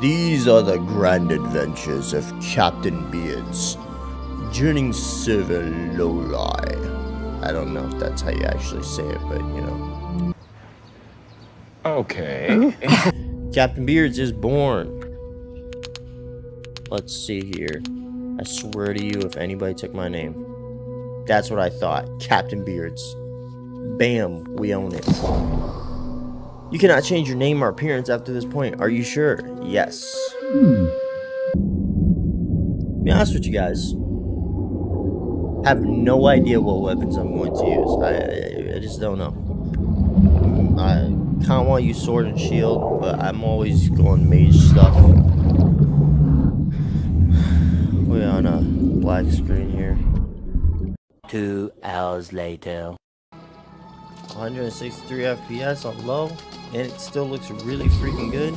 These are the grand adventures of Captain Beards, journeying server Loli. I don't know if that's how you actually say it, but you know. Okay. Captain Beards is born. Let's see here. I swear to you, if anybody took my name. That's what I thought. Captain Beards. Bam, we own it. You cannot change your name or appearance after this point. Are you sure? Yes. To be honest with you guys, I have no idea what weapons I'm going to use. I just don't know. I kind of want to use sword and shield, but I'm always going mage stuff. We're on a black screen here. 2 hours later. 163 FPS on low, and it still looks really freaking good.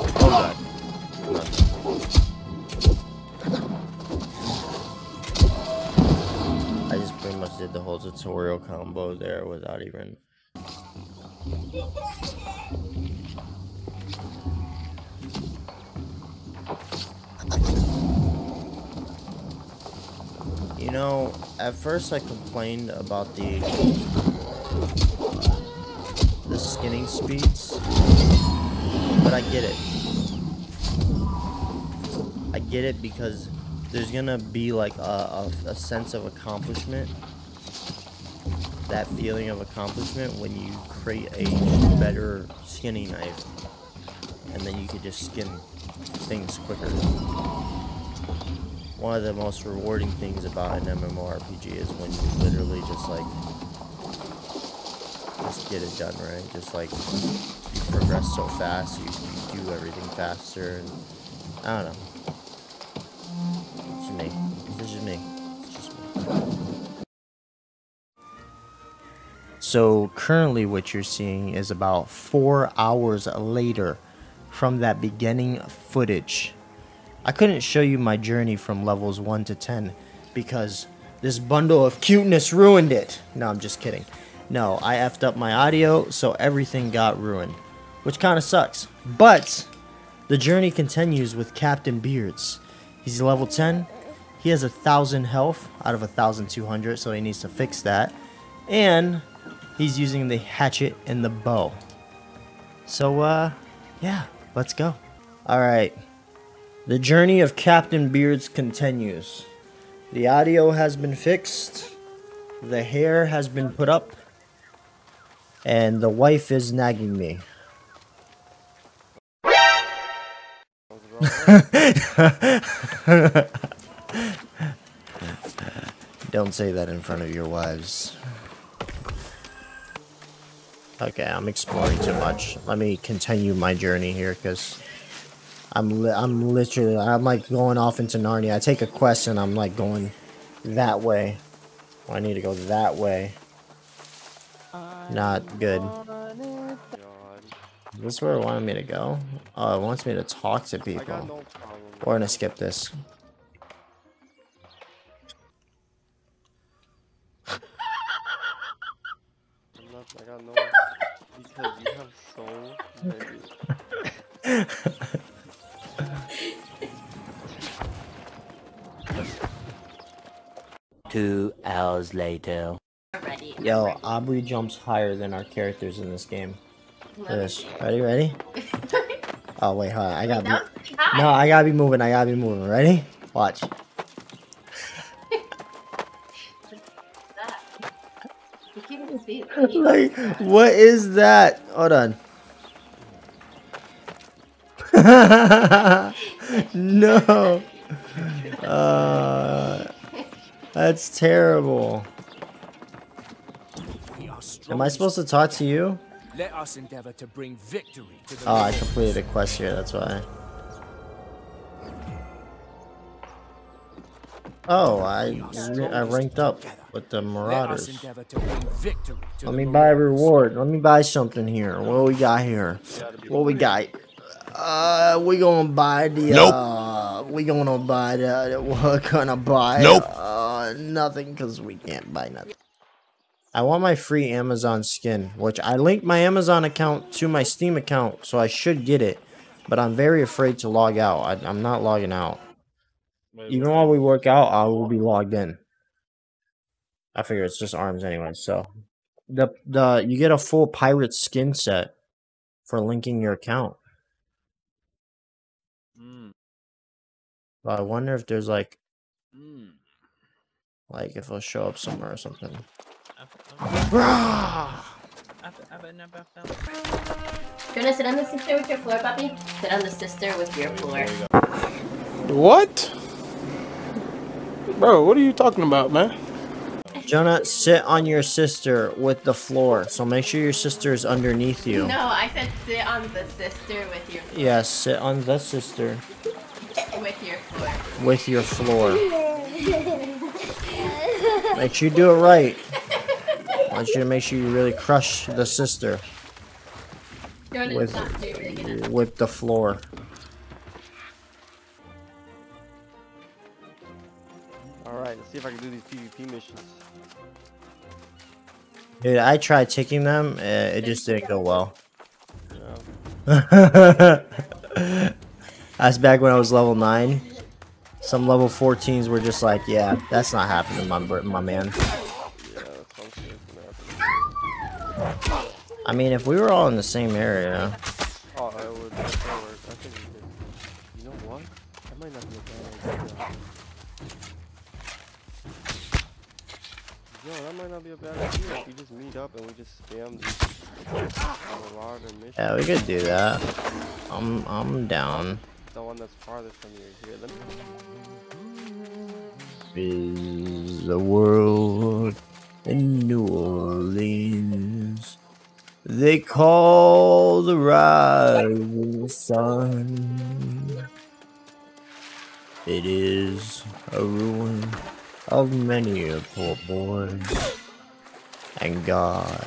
Oh god. Come on. I just pretty much did the whole tutorial combo there without even... You know, at first I complained about the skinning speeds, but I get it. I get it because there's gonna be like a sense of accomplishment, that feeling of accomplishment when you create a better skinning knife, and then you can just skin things quicker. One of the most rewarding things about an MMORPG is when you literally just get it done, right? Just like you progress so fast, you do everything faster, and I don't know. It's just me. It's just me. It's just me. So currently, what you're seeing is about 4 hours later from that beginning footage. I couldn't show you my journey from levels 1 to 10 because this bundle of cuteness ruined it. No, I'm just kidding. No, I effed up my audio, so everything got ruined, which kind of sucks. But the journey continues with Captain Beards. He's level 10. He has 1,000 health out of 1,200, so he needs to fix that. And he's using the hatchet and the bow. So, yeah, let's go. All right. The journey of Captain Beards continues. The audio has been fixed. The hair has been put up. And the wife is nagging me. Don't say that in front of your wives. Okay, I'm exploring too much. Let me continue my journey here because... I'm like going off into Narnia. I take a quest and I'm like going that way. I need to go that way. Not good. Is this where it wanted me to go? Oh, it wants me to talk to people. We're gonna skip this. Because you have so many. Hours later. Yo, Aubrey jumps higher than our characters in this game. Look at this. Ready? Oh wait, hold on. I gotta be... No, I gotta be moving. Ready? Watch. Like, what is that? Hold on. No. That's terrible. Am I supposed to talk to you? Let us endeavor to bring victory to the... Oh, I completed a quest here, that's why. Oh, I ranked up with the Marauders. Let me buy a reward. Let me buy something here. What we got here? What we got? We gonna buy the... Nope. We're gonna buy... Nope. Nothing, because we can't buy nothing. I want my free Amazon skin, which I linked my Amazon account to my Steam account, so I should get it. But I'm very afraid to log out. I'm not logging out. Even while we work out, I will be logged in. I figure it's just arms anyway, so. You get a full pirate skin set for linking your account. But I wonder if there's like... Like if it'll show up somewhere or something. I've never felt. Gonna sit on the sister with your floor, Bobby. Sit on the sister with your floor. What? Bro, what are you talking about, man? Jonah, sit on your sister with the floor. So make sure your sister is underneath you. No, I said sit on the sister with your floor. Yes, yeah, sit on the sister. With your floor. With your floor. Make sure you do it right. I want you to make sure you really crush the sister. With the floor. Alright, let's see if I can do these PvP missions. Dude, I tried taking them, it just didn't go well. Yeah. That's back when I was level 9. Some level 14s were just like, yeah, that's not happening, my man. I mean, if we were all in the same area. Oh, it would work. I think it did. You know what? That might not be a bad idea. Yo, that might not be a bad idea if we just meet up and we just spam these Marauder missions. Yeah, we could do that. I'm down. The one that's farthest from you here. Let me... Is the world in New Orleans? They call the rising sun. It is a ruin of many a poor boy. And God,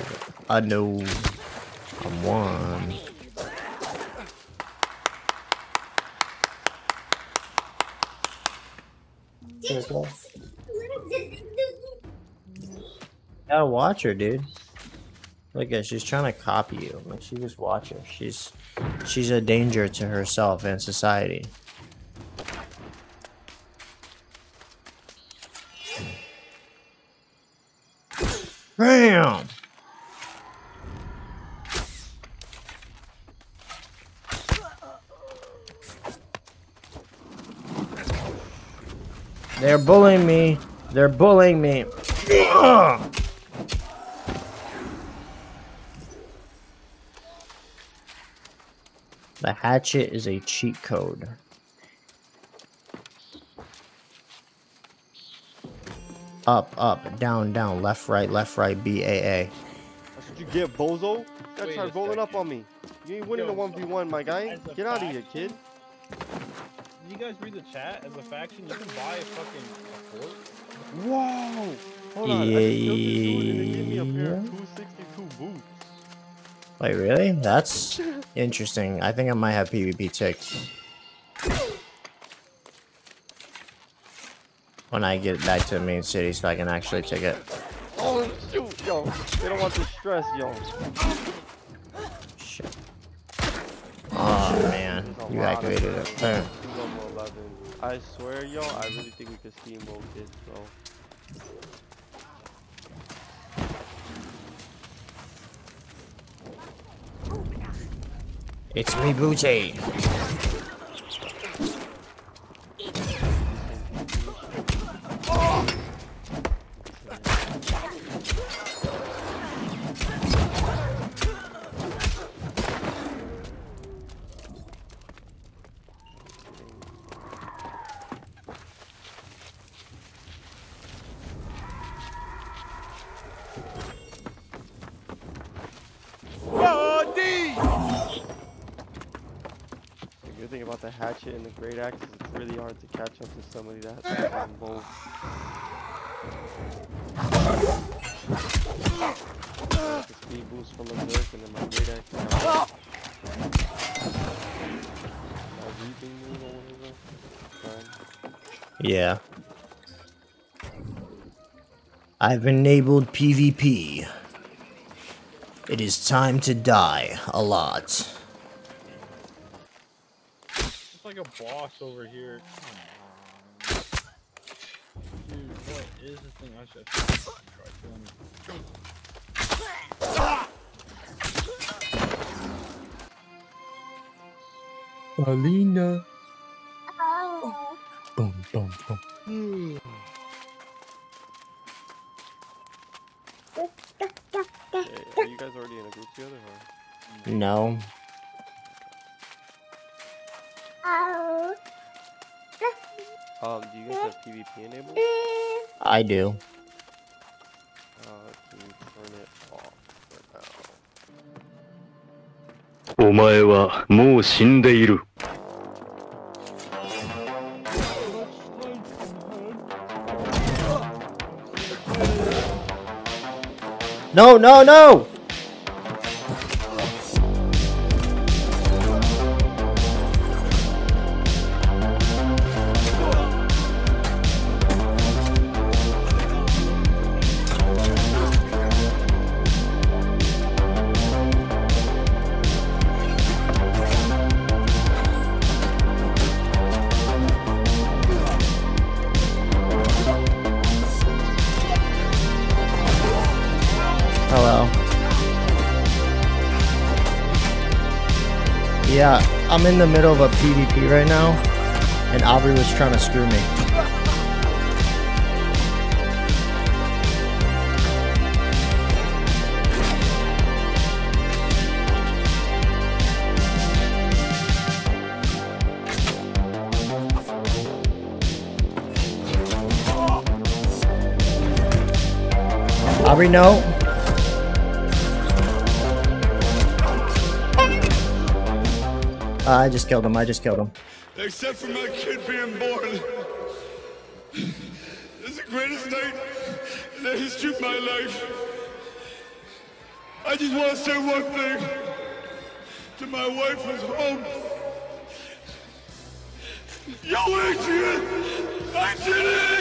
I know I'm one. Gotta watch her, dude. Look at, she's trying to copy you. Like, she just watch her. She's a danger to herself and society. Bam! They're bullying me. They're bullying me. Ugh! The hatchet is a cheat code. Up, up, down, down, left, right, B, A. That's what you get, bozo. That tried rolling up on me. You ain't winning the 1v1, my guy. Get out of here, kid. Did you guys read the chat? As a faction, you can buy a fucking fort. Whoa! Hold on, I killed this dude and they gave me a pair of 262 boots. Wait, really? That's interesting. I think I might have PvP ticked. When I get back to the main city so I can actually take it. Oh, shoot, yo. They don't want the stress, yo. Shit. Oh, man. You activated it. Boom. I swear, yo, I really think we could steamroll this, bro. It's me, Booty. Oh. Hatchet and the great axe, it's really hard to catch up to somebody that has one bolt. The speed boost from the Merc and then my great axe. Yeah. I've enabled PvP. It is time to die a lot. It's like a boss over here. Dude, what is this thing? I should try killing. Alina. Oh. Boom, boom, boom. Are you guys already in a group together? Or? No. Do you guys have PvP enabled? I do. Can you turn it off for now? お前はもう死んでいる。 No, no, no! Yeah, I'm in the middle of a PvP right now, and Aubrey was trying to screw me. Aubrey, no. I just killed him. I just killed him. Except for my kid being born. This is the greatest night in the history of my life. I just want to say one thing to my wife who's home. Yo, Adrian! I did it!